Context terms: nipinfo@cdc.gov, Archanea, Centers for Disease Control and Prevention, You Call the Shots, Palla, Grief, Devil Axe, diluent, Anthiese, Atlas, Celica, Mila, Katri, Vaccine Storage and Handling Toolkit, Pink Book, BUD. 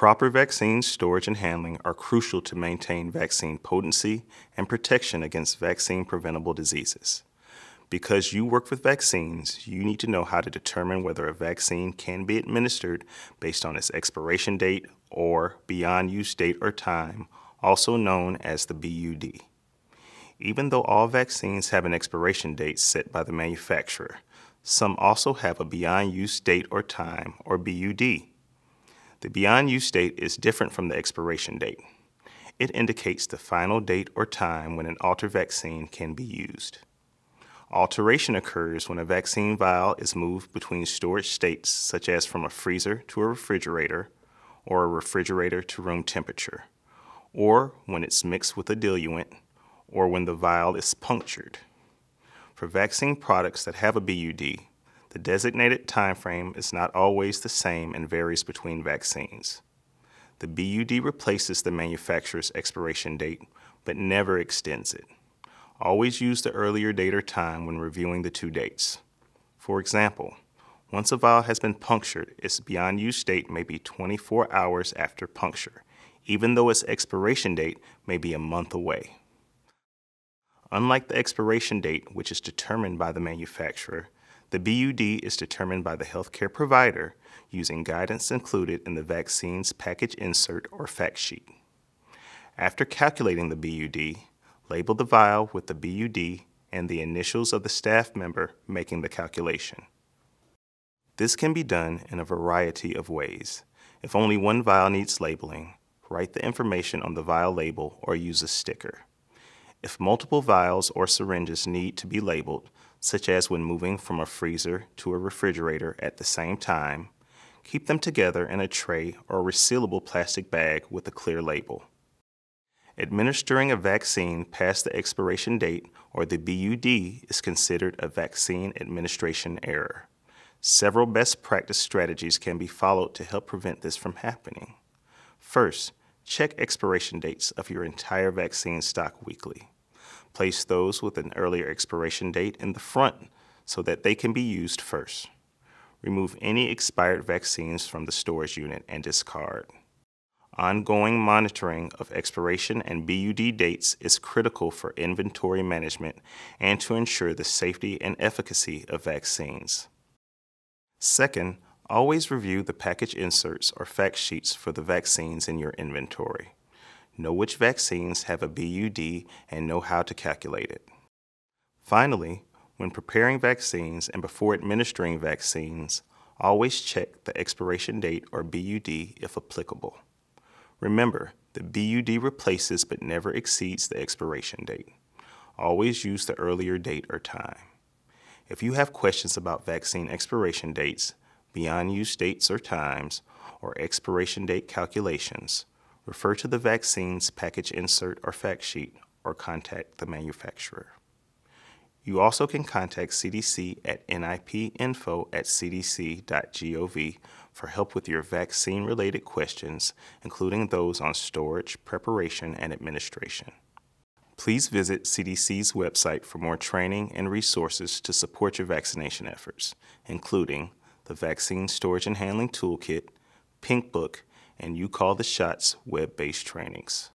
Proper vaccine storage and handling are crucial to maintain vaccine potency and protection against vaccine-preventable diseases. Because you work with vaccines, you need to know how to determine whether a vaccine can be administered based on its expiration date or beyond use date or time, also known as the BUD. Even though all vaccines have an expiration date set by the manufacturer, some also have a beyond use date or time, or BUD. The beyond use date is different from the expiration date. It indicates the final date or time when an altered vaccine can be used. Alteration occurs when a vaccine vial is moved between storage states, such as from a freezer to a refrigerator, or a refrigerator to room temperature, or when it's mixed with a diluent, or when the vial is punctured. For vaccine products that have a BUD, the designated time frame is not always the same and varies between vaccines. The BUD replaces the manufacturer's expiration date, but never extends it. Always use the earlier date or time when reviewing the two dates. For example, once a vial has been punctured, its beyond use date may be 24 hours after puncture, even though its expiration date may be a month away. Unlike the expiration date, which is determined by the manufacturer, the BUD is determined by the healthcare provider using guidance included in the vaccine's package insert or fact sheet. After calculating the BUD, label the vial with the BUD and the initials of the staff member making the calculation. This can be done in a variety of ways. If only one vial needs labeling, write the information on the vial label or use a sticker. If multiple vials or syringes need to be labeled, such as when moving from a freezer to a refrigerator at the same time, keep them together in a tray or a resealable plastic bag with a clear label. Administering a vaccine past the expiration date or the BUD is considered a vaccine administration error. Several best practice strategies can be followed to help prevent this from happening. First, check expiration dates of your entire vaccine stock weekly. Place those with an earlier expiration date in the front so that they can be used first. Remove any expired vaccines from the storage unit and discard. Ongoing monitoring of expiration and BUD dates is critical for inventory management and to ensure the safety and efficacy of vaccines. Second, always review the package inserts or fact sheets for the vaccines in your inventory. Know which vaccines have a BUD and know how to calculate it. Finally, when preparing vaccines and before administering vaccines, always check the expiration date or BUD if applicable. Remember, the BUD replaces but never exceeds the expiration date. Always use the earlier date or time. If you have questions about vaccine expiration dates, beyond use dates or times, or expiration date calculations, refer to the vaccine's package insert or fact sheet or contact the manufacturer. You also can contact CDC at nipinfo@cdc.gov for help with your vaccine-related questions, including those on storage, preparation, and administration. Please visit CDC's website for more training and resources to support your vaccination efforts, including the Vaccine Storage and Handling Toolkit, Pink Book, and You Call the Shots web-based trainings.